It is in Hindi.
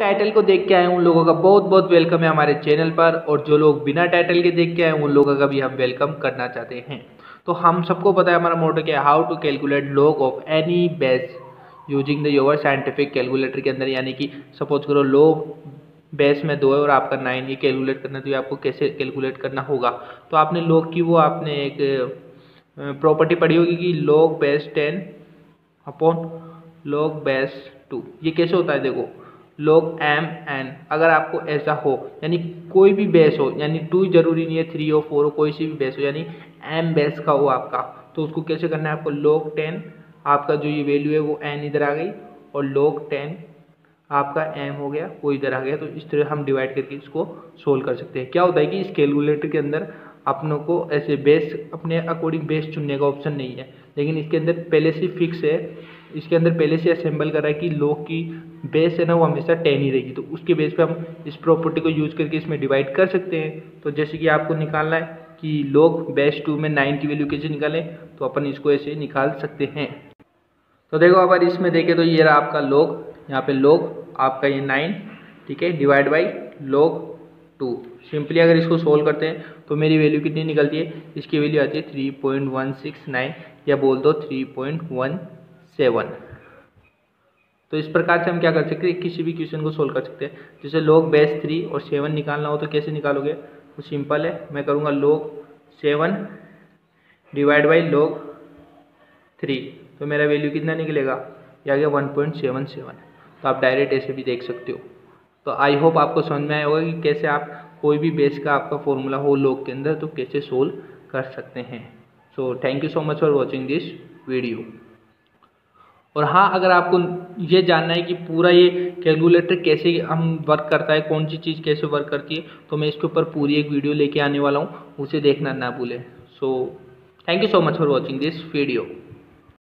टाइटल को देख के आए उन लोगों का बहुत बहुत वेलकम है हमारे चैनल पर, और जो लोग बिना टाइटल के देख के आए उन लोगों का भी हम वेलकम करना चाहते हैं। तो हम सबको पता है हमारा मोटो क्या है, how to calculate log of any base using the your scientific calculator के अंदर। यानी कि सपोज करो लॉग बेस में 2 है और आपका 9, ये कैलकुलेट करना है, तो ये आपको कैसे कैलकुलेट करना होगा। तो आपने लॉग की वो आपने एक प्रॉपर्टी पढ़ी होगी कि log base 10 upon log base 2, ये कैसे होता है। देखो लॉग एम एन, अगर आपको ऐसा हो यानी कोई भी बेस हो, यानी 2 जरूरी नहीं है, 3 और 4 हो, कोई सी भी बेस हो यानी एम बेस का हो आपका, तो उसको कैसे करना है आपको। लॉग 10 आपका जो ये वैल्यू है वो एन इधर आ गई और लॉग 10 आपका एम हो गया वो इधर आ गया। तो इस तरह हम डिवाइड करके इसको सोल्व कर सकते हैं। क्या होता है कि इस कैलकुलेटर के अंदर अपनों को ऐसे बेस अपने अकॉर्डिंग बेस चुनने का ऑप्शन नहीं है, लेकिन इसके अंदर पहले से फिक्स है, इसके अंदर पहले से असेंबल कर रहा है कि लॉग की बेस है ना वो हमेशा 10 ही रहेगी। तो उसके बेस पे हम इस प्रॉपर्टी को यूज़ करके इसमें डिवाइड कर सकते हैं। तो जैसे कि आपको निकालना है कि लॉग बेस 2 में 9 की वैल्यू कैसे निकालें, तो अपन इसको ऐसे निकाल सकते हैं। तो देखो अगर इसमें देखें तो ये रहा आपका लॉग, यहाँ पे लॉग आपका ये 9 ठीक है डिवाइड बाई लॉग 2। सिंपली अगर इसको सोल्व करते हैं तो मेरी वैल्यू कितनी निकलती है, इसकी वैल्यू आती है 3.169 या बोल दो 3.17। तो इस प्रकार से हम क्या कर सकते हैं, किसी भी क्वेश्चन को सोल्व कर सकते हैं। जैसे लॉग बेस 3 और 7 निकालना हो तो कैसे निकालोगे, वो सिंपल है, मैं करूँगा लॉग 7 डिवाइड बाई लॉग 3, तो मेरा वैल्यू कितना निकलेगा, यह आ गया 1.77। तो आप डायरेक्ट ऐसे भी देख सकते हो। तो आई होप आपको समझ में आया होगा कि कैसे आप कोई भी बेस का आपका फॉर्मूला हो लॉग के अंदर तो कैसे सोल्व कर सकते हैं। So thank you so much for watching this video. और हाँ, अगर आपको ये जानना है कि पूरा ये कैलकुलेटर कैसे हम वर्क करता है, कौन सी चीज़ कैसे वर्क करती है, तो मैं इसके ऊपर पूरी एक वीडियो लेके आने वाला हूँ, उसे देखना ना भूलें। So thank you so much for watching this video.